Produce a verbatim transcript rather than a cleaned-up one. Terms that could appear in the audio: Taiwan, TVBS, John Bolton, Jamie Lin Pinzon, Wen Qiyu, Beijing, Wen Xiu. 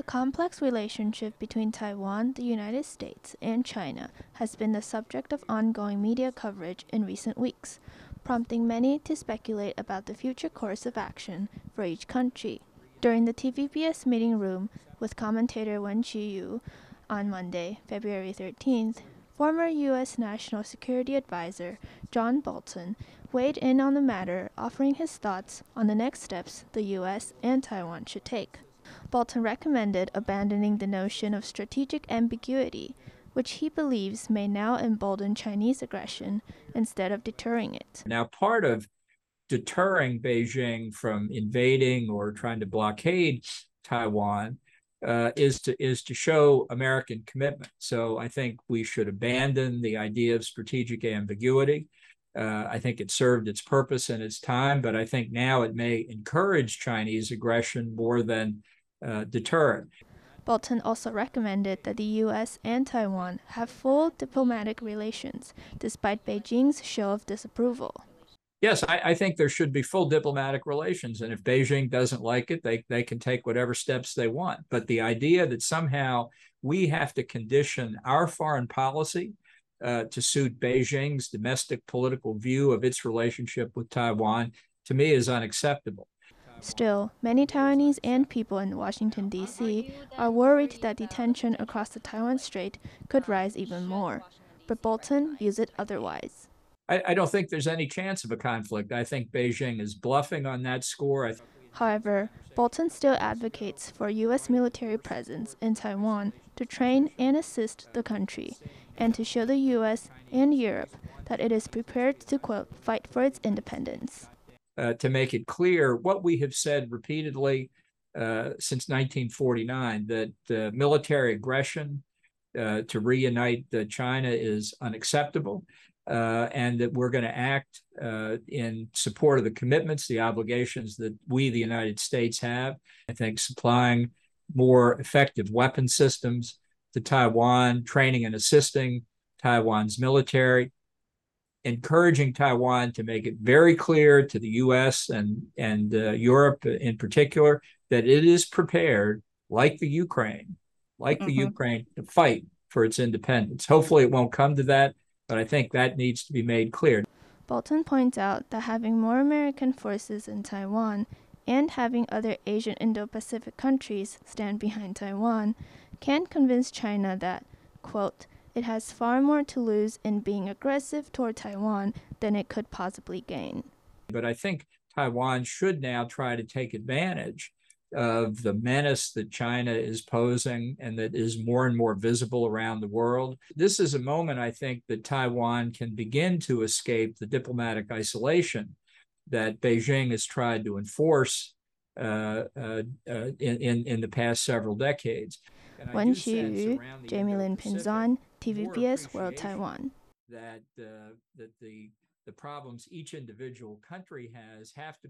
The complex relationship between Taiwan, the United States, and China has been the subject of ongoing media coverage in recent weeks, prompting many to speculate about the future course of action for each country. During the T V B S meeting room with commentator Wen Qiyu on Monday, February thirteenth, former U S National Security Advisor John Bolton weighed in on the matter, offering his thoughts on the next steps the U S and Taiwan should take. Bolton recommended abandoning the notion of strategic ambiguity, which he believes may now embolden Chinese aggression instead of deterring it. Now, part of deterring Beijing from invading or trying to blockade Taiwan uh, is to is to show American commitment. So I think we should abandon the idea of strategic ambiguity. Uh, I think it served its purpose and its time, but I think now it may encourage Chinese aggression more than uh, deter it. Bolton also recommended that the U S and Taiwan have full diplomatic relations, despite Beijing's show of disapproval. Yes, I, I think there should be full diplomatic relations, and if Beijing doesn't like it, they, they can take whatever steps they want. But the idea that somehow we have to condition our foreign policy uh, to suit Beijing's domestic political view of its relationship with Taiwan, to me, is unacceptable. Still, many Taiwanese and people in Washington, D C are worried that the tension across the Taiwan Strait could rise even more, but Bolton views it otherwise. I don't think there's any chance of a conflict. I think Beijing is bluffing on that score. However, Bolton still advocates for U S military presence in Taiwan to train and assist the country, and to show the U S and Europe that it is prepared to, quote, fight for its independence. Uh, to make it clear what we have said repeatedly uh, since nineteen forty-nine, that uh, military aggression uh, to reunite uh, China is unacceptable. Uh, and that we're going to act uh, in support of the commitments, the obligations that we, the United States, have. I think supplying more effective weapon systems to Taiwan, training and assisting Taiwan's military, encouraging Taiwan to make it very clear to the U S and, and uh, Europe in particular that it is prepared, like the Ukraine, like mm-hmm. the Ukraine, to fight for its independence. Hopefully it won't come to that, but I think that needs to be made clear. Bolton points out that having more American forces in Taiwan and having other Asian Indo-Pacific countries stand behind Taiwan can convince China that, quote, it has far more to lose in being aggressive toward Taiwan than it could possibly gain. But I think Taiwan should now try to take advantage of the menace that China is posing and that is more and more visible around the world. This is a moment, I think, that Taiwan can begin to escape the diplomatic isolation that Beijing has tried to enforce uh, uh, in, in, in the past several decades. Wen Xiu, Jamie Lin Pinzon, T V B S World Taiwan. That, uh, that the, the problems each individual country has have to